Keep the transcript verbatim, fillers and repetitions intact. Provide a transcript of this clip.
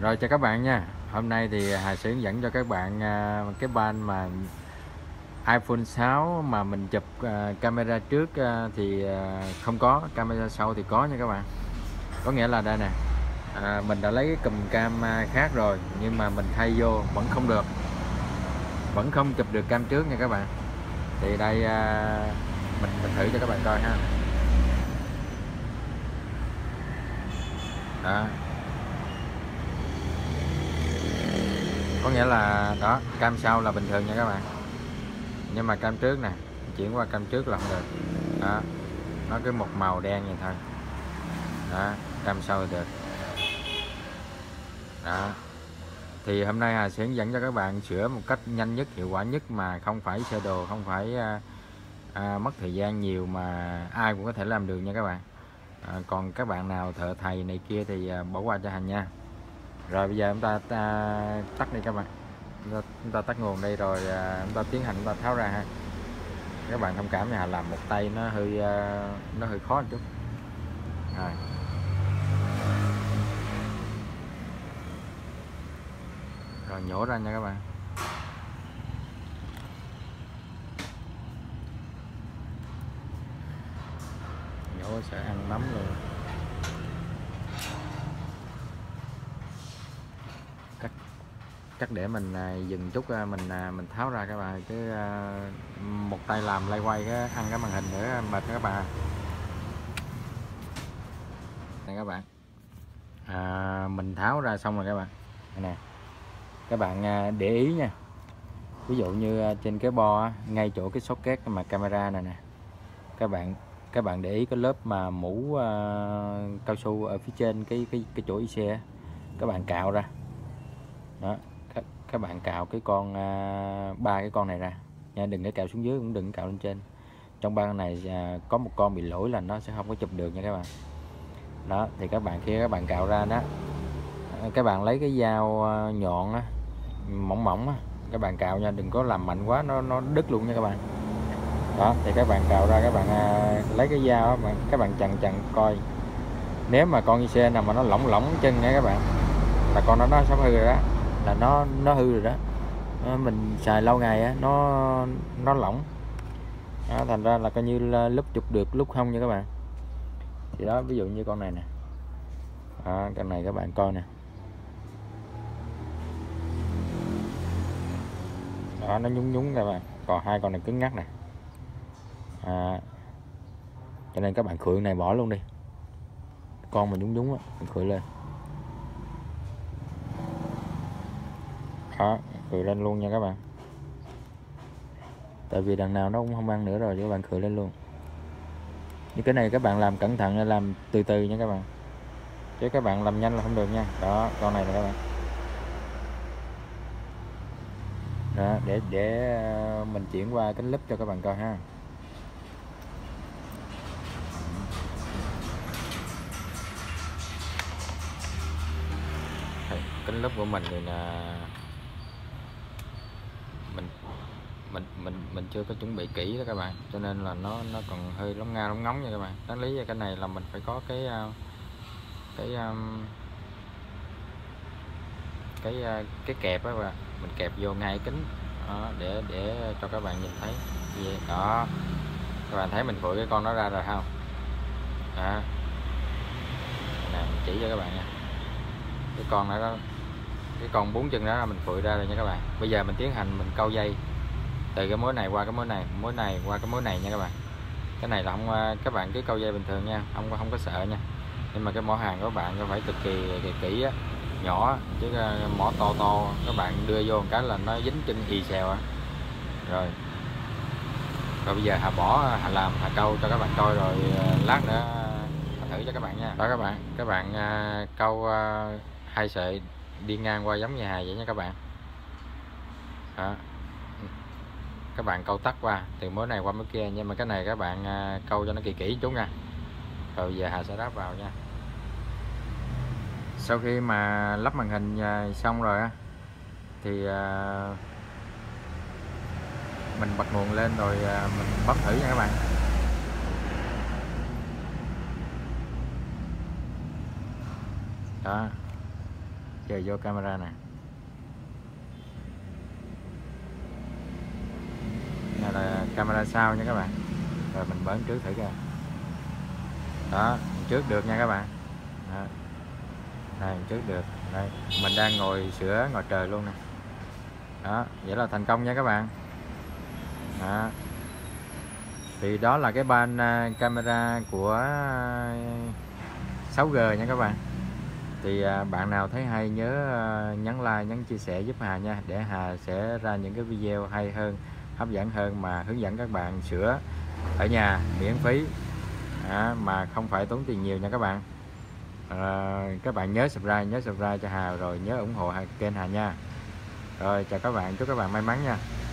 Rồi chào các bạn nha. Hôm nay thì Hà sẽ hướng dẫn cho các bạn cái ban mà iPhone sáu mà mình chụp camera trước thì không có, camera sau thì có nha các bạn. Có nghĩa là đây nè, à, mình đã lấy cái cùm cam khác rồi nhưng mà mình thay vô vẫn không được, vẫn không chụp được cam trước nha các bạn. Thì đây mình, mình thử cho các bạn coi ha. Đó, có nghĩa là đó, cam sau là bình thường nha các bạn, nhưng mà cam trước nè, chuyển qua cam trước là không được. Đó, nó cứ một màu đen vậy thôi. Đó, cam sau là được. Đó, thì hôm nay Hà sẽ hướng dẫn cho các bạn sửa một cách nhanh nhất, hiệu quả nhất mà không phải sơ đồ, không phải à, à, mất thời gian nhiều, mà ai cũng có thể làm được nha các bạn. À, còn các bạn nào thợ thầy này kia thì à, bỏ qua cho Hà nha. Rồi bây giờ chúng ta, ta tắt đi các bạn, chúng ta, chúng ta tắt nguồn đây rồi à, chúng ta tiến hành, chúng ta tháo ra ha. Các bạn thông cảm nha, làm một tay nó hơi à, nó hơi khó một chút. Rồi. Rồi nhổ ra nha các bạn. Nhổ sẽ ăn nấm luôn. Chắc để mình dừng chút, mình mình tháo ra các bạn, chứ một tay làm lay quay cái ăn cái màn hình nữa mệt các bạn. Này các bạn, à, mình tháo ra xong rồi các bạn nè, các bạn để ý nha. Ví dụ như trên cái bo ngay chỗ cái socket mà camera này nè các bạn, các bạn để ý cái lớp mà mũ uh, cao su ở phía trên cái cái cái chỗ i xê, các bạn cạo ra. Đó, các, các bạn cạo cái con ba à, cái con này ra nha, đừng để cạo xuống dưới, cũng đừng cạo lên trên. Trong ba con này à, có một con bị lỗi là nó sẽ không có chụp được nha các bạn. Đó, thì các bạn khi các bạn cạo ra đó, các bạn lấy cái dao nhọn á, mỏng mỏng á, các bạn cạo nha, đừng có làm mạnh quá, nó nó đứt luôn nha các bạn. Đó, thì các bạn cạo ra, các bạn à, lấy cái dao á, các bạn chằn chằn coi. Nếu mà con i xê nào mà nó lỏng lỏng chân nha các bạn, là con đó nó sắp hư rồi đó, là nó nó hư rồi đó. Mình xài lâu ngày á, nó nó lỏng đó, thành ra là coi như là lúc chụp được lúc không nha các bạn. Thì đó, ví dụ như con này nè, à, con này các bạn coi nè, đó, nó nhúng nhúng các bạn. Còn hai con này cứng ngắc nè, à, cho nên các bạn khử này bỏ luôn đi, con mà nhúng nhúng á, mình khử lên. Đó, khử lên luôn nha các bạn. Tại vì đằng nào nó cũng không ăn nữa rồi, các bạn khử lên luôn. Như cái này các bạn làm cẩn thận, làm từ từ nha các bạn, chứ các bạn làm nhanh là không được nha. Đó, con này nè các bạn. Đó, để để mình chuyển qua cái clip cho các bạn coi ha. Kính lớp của mình thì là mình mình mình mình chưa có chuẩn bị kỹ đó các bạn, cho nên là nó nó còn hơi lóng nga lóng ngóng nha các bạn. Đáng lý ra cái này là mình phải có cái cái cái cái, cái kẹp đó các bạn, mình kẹp vô ngay kính đó, để để cho các bạn nhìn thấy. Đó, các bạn thấy mình phủi cái con nó ra rồi không? Đó, nè, mình chỉ cho các bạn nha. Cái con đó, đó, cái con bốn chân đó mình phụi ra rồi nha các bạn. Bây giờ mình tiến hành mình câu dây từ cái mối này qua cái mối này, mối này qua cái mối này nha các bạn. Cái này là không, các bạn cứ câu dây bình thường nha, không không có sợ nha. Nhưng mà cái mỏ hàng của bạn phải cực kỳ kỹ, kỹ á, nhỏ, chứ mỏ to to các bạn đưa vô một cái là nó dính chân y xèo á. Rồi, rồi bây giờ Hà bỏ, Hà làm, Hà câu cho các bạn coi, rồi lát nữa thử cho các bạn nha. Đó các bạn, các bạn câu hai sợi đi ngang qua giống nhà Hà vậy nha các bạn. Đó, các bạn câu tắt qua từ mối này qua mối kia, nhưng mà cái này các bạn câu cho nó kỳ kỹ chút nha. Rồi giờ Hà sẽ đáp vào nha. Sau khi mà lắp màn hình xong rồi á, thì mình bật nguồn lên rồi mình bấm thử nha các bạn. Đó, Giờ vô camera nè. Đây là camera sau nha các bạn. Rồi mình bấm trước thử coi. Đó, trước được nha các bạn. Đó. Đây, trước được. Đây, mình đang ngồi sửa ngoài trời luôn nè. Đó, vậy là thành công nha các bạn. Đó. Thì đó là cái ban camera của sáu G nha các bạn. Thì bạn nào thấy hay nhớ nhấn like, nhấn chia sẻ giúp Hà nha, để Hà sẽ ra những cái video hay hơn, hấp dẫn hơn mà hướng dẫn các bạn sửa ở nhà miễn phí à, mà không phải tốn tiền nhiều nha các bạn. À, các bạn nhớ subscribe, nhớ subscribe cho Hà rồi nhớ ủng hộ kênh Hà nha. Rồi chào các bạn, chúc các bạn may mắn nha.